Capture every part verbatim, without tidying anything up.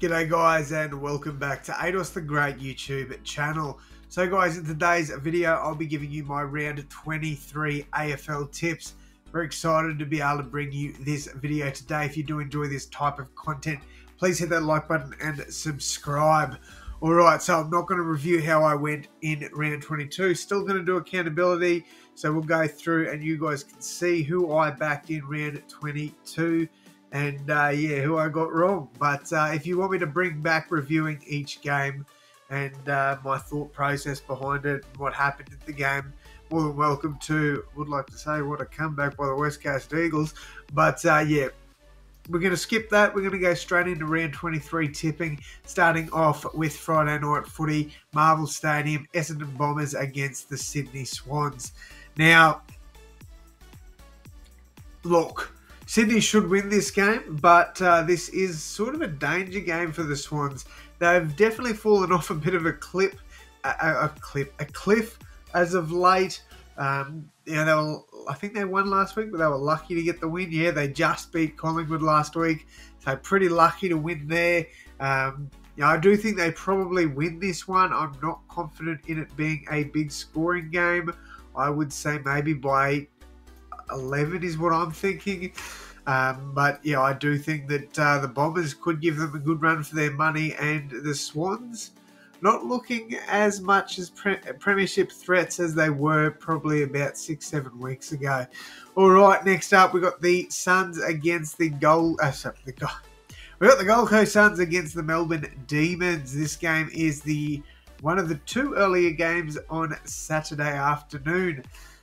G'day guys and welcome back to Ados the Great YouTube channel. So guys, in today's video I'll be giving you my round twenty-three A F L tips. We're excited to be able to bring you this video today. If you do enjoy this type of content, please hit that like button and subscribe. Alright, so I'm not going to review how I went in round twenty-two. Still going to do accountability. So we'll go through and you guys can see who I backed in round twenty-two. And uh, yeah, who I got wrong. But uh, if you want me to bring back reviewing each game and uh, my thought process behind it, what happened in the game, more than welcome to. Would like to say what a comeback by the West Coast Eagles. But uh, yeah, we're going to skip that. We're going to go straight into round twenty-three tipping, starting off with Friday night footy, Marvel Stadium, Essendon Bombers against the Sydney Swans. Now, look. Sydney should win this game, but uh, this is sort of a danger game for the Swans. They've definitely fallen off a bit of a clip, a, a, a clip, a cliff as of late. Um, you know, they were, I think they won last week, but they were lucky to get the win. Yeah, they just beat Collingwood last week, so pretty lucky to win there. Um, you know, I do think they probably win this one. I'm not confident in it being a big scoring game. I would say maybe by eleven is what I'm thinking, um, but yeah, I do think that uh, the Bombers could give them a good run for their money, and the Swans not looking as much as pre premiership threats as they were probably about six, seven weeks ago. All right, next up we got the Suns against the Gold. Uh, sorry, the Gold. We got the Gold Coast Suns against the Melbourne Demons. This game is the one of the two earlier games on Saturday afternoon.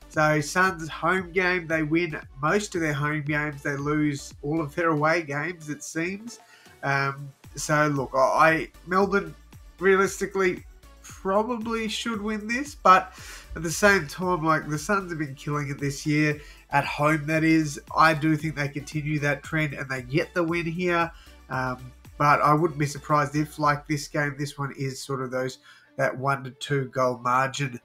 So Suns home game, they win most of their home games. They lose all of their away games, it seems. Um, so look, I Melbourne realistically probably should win this, but at the same time, like the Suns have been killing it this year at home. That is, I do think they continue that trend and they get the win here. Um, but I wouldn't be surprised if, like this game, this one is sort of those that one to two goal margin.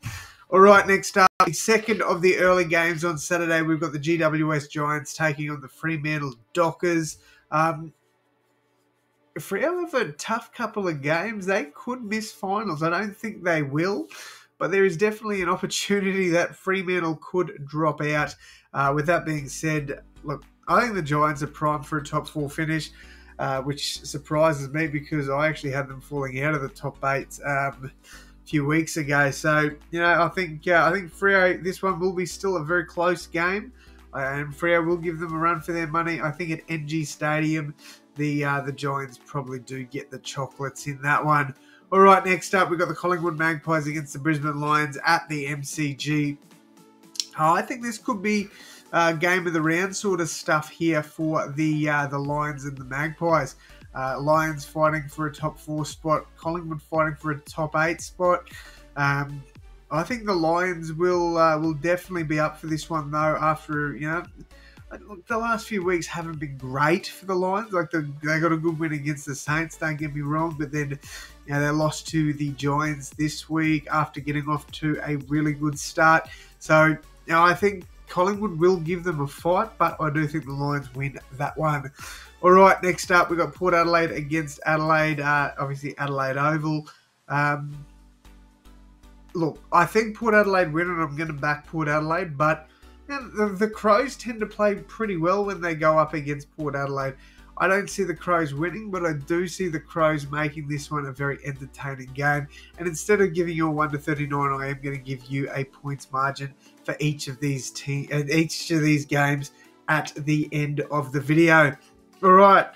All right, next up, the second of the early games on Saturday, we've got the G W S Giants taking on the Fremantle Dockers. Um, Fremantle have a tough couple of games. They could miss finals. I don't think they will, but there is definitely an opportunity that Fremantle could drop out. Uh, with that being said, look, I think the Giants are primed for a top four finish, uh, which surprises me because I actually had them falling out of the top eight Um few weeks ago. So, you know, I think uh, I think Freo, this one will be still a very close game, uh, and Freo will give them a run for their money. I think at N G Stadium, the uh, the Giants probably do get the chocolates in that one. All right, next up, we've got the Collingwood Magpies against the Brisbane Lions at the M C G. Oh, I think this could be uh, game of the round sort of stuff here for the, uh, the Lions and the Magpies. Uh, Lions fighting for a top four spot, Collingwood fighting for a top eight spot. Um, I think the Lions will uh, will definitely be up for this one though. After you know, look, the last few weeks haven't been great for the Lions. Like the, they got a good win against the Saints, don't get me wrong, but then you know, they lost to the Giants this week after getting off to a really good start. So you know, I think Collingwood will give them a fight, but I do think the Lions win that one. All right, next up, we've got Port Adelaide against Adelaide, uh, obviously Adelaide Oval. Um, look, I think Port Adelaide win, and I'm going to back Port Adelaide, but you know, the, the Crows tend to play pretty well when they go up against Port Adelaide. I don't see the Crows winning, but I do see the Crows making this one a very entertaining game. And instead of giving you a one to thirty-nine, I am going to give you a points margin for each of these team, each of these games at the end of the video. All right,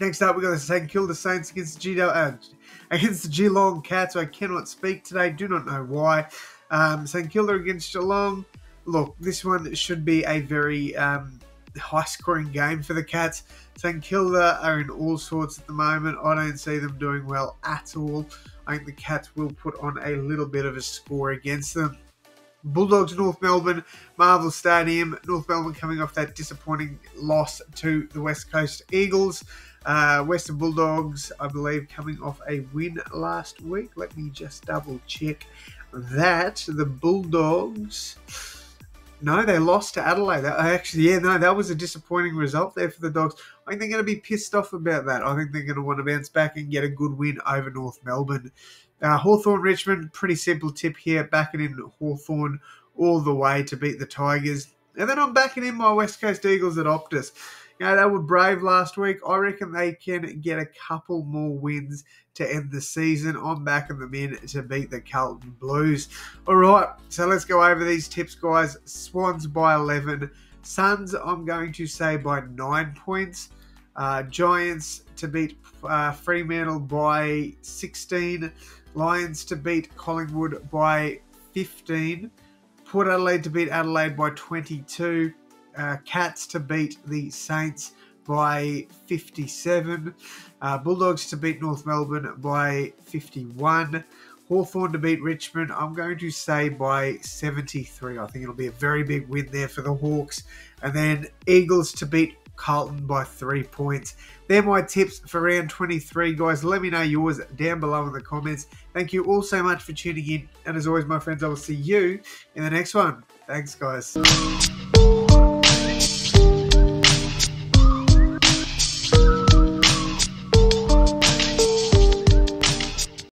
next up, we've got the Saint Kilda Saints against the, G W, uh, against the Geelong Cats. I cannot speak today, do not know why. Um, Saint Kilda against Geelong. Look, this one should be a very um, high-scoring game for the Cats. Saint Kilda are in all sorts at the moment. I don't see them doing well at all. I think the Cats will put on a little bit of a score against them. Bulldogs, North Melbourne, Marvel Stadium. North Melbourne coming off that disappointing loss to the West Coast Eagles. Uh, Western Bulldogs, I believe, coming off a win last week. Let me just double check that. The Bulldogs, No, they lost to Adelaide. That, actually, yeah, no, that was a disappointing result there for the Dogs. I think they're going to be pissed off about that. I think they're going to want to bounce back and get a good win over North Melbourne. Uh, Hawthorn, Richmond, pretty simple tip here. Backing in Hawthorn all the way to beat the Tigers. And then I'm backing in my West Coast Eagles at Optus. You know, they were brave last week. I reckon they can get a couple more wins to end the season. I'm backing them in to beat the Carlton Blues. All right, so let's go over these tips, guys. Swans by eleven. Suns, I'm going to say by nine points. Uh, Giants to beat uh, Fremantle by sixteen. Lions to beat Collingwood by fifteen. Port Adelaide to beat Adelaide by twenty-two. Uh, Cats to beat the Saints by fifty-seven. Uh, Bulldogs to beat North Melbourne by fifty-one. Hawthorn to beat Richmond, I'm going to say by seventy-three. I think it'll be a very big win there for the Hawks. And then Eagles to beat Carlton by three points. They're my tips for round twenty-three, guys. Let me know yours down below in the comments. Thank you all so much for tuning in. And as always, my friends, I will see you in the next one. Thanks, guys.